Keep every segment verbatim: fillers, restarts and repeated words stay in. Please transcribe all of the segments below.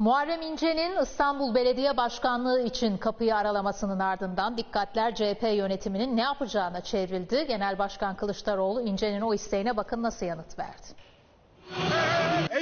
Muharrem İnce'nin İstanbul Belediye Başkanlığı için kapıyı aralamasının ardından dikkatler C H P yönetiminin ne yapacağına çevrildi. Genel Başkan Kılıçdaroğlu İnce'nin o isteğine bakın nasıl yanıt verdi.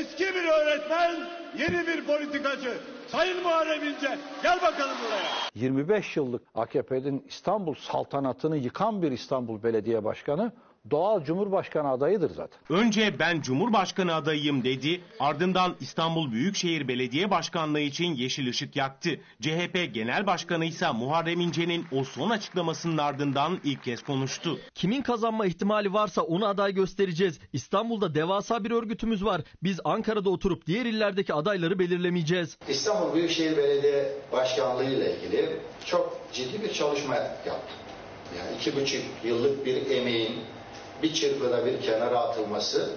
Eski bir öğretmen, yeni bir politikacı. Sayın Muharrem İnce, gel bakalım buraya. yirmi beş yıllık A K P'nin İstanbul saltanatını yıkan bir İstanbul Belediye Başkanı doğal Cumhurbaşkanı adayıdır zaten. Önce ben Cumhurbaşkanı adayıyım dedi, ardından İstanbul Büyükşehir Belediye Başkanlığı için yeşil ışık yaktı. C H P Genel Başkanı ise Muharrem İnce'nin o son açıklamasının ardından ilk kez konuştu. Kimin kazanma ihtimali varsa onu aday göstereceğiz. İstanbul'da devasa bir örgütümüz var. Biz Ankara'da oturup diğer illerdeki adayları belirlemeyeceğiz. İstanbul Büyükşehir Belediye Başkanlığı ile ilgili çok ciddi bir çalışma yaptık. Yani iki buçuk yıllık bir emeğin bir çırpıda bir kenara atılması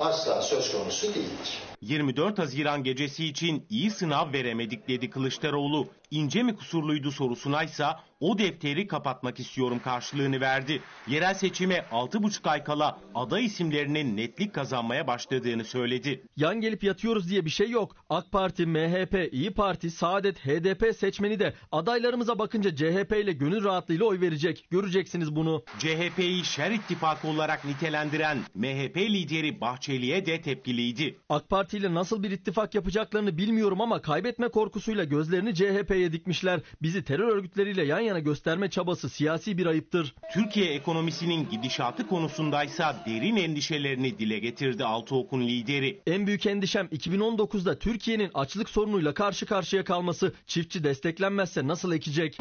asla söz konusu değildir. yirmi dört Haziran gecesi için iyi sınav veremedik dedi Kılıçdaroğlu. İnce mi kusurluydu sorusunaysa o defteri kapatmak istiyorum karşılığını verdi. Yerel seçime altı buçuk ay kala aday isimlerinin netlik kazanmaya başladığını söyledi. Yan gelip yatıyoruz diye bir şey yok. AK Parti, M H P, İyi Parti, Saadet, H D P seçmeni de adaylarımıza bakınca C H P ile gönül rahatlığıyla oy verecek. Göreceksiniz bunu. C H P'yi şer ittifakı olarak nitelendiren M H P lideri Bahçeli'ye de tepkiliydi. AK Parti ile nasıl bir ittifak yapacaklarını bilmiyorum ama kaybetme korkusuyla gözlerini C H P'ye dikmişler. Bizi terör örgütleriyle yan yana gösterme çabası siyasi bir ayıptır. Türkiye ekonomisinin gidişatı konusundaysa derin endişelerini dile getirdi Altı Ok'un lideri. En büyük endişem iki bin on dokuzda Türkiye'nin açlık sorunuyla karşı karşıya kalması. Çiftçi desteklenmezse nasıl ekecek?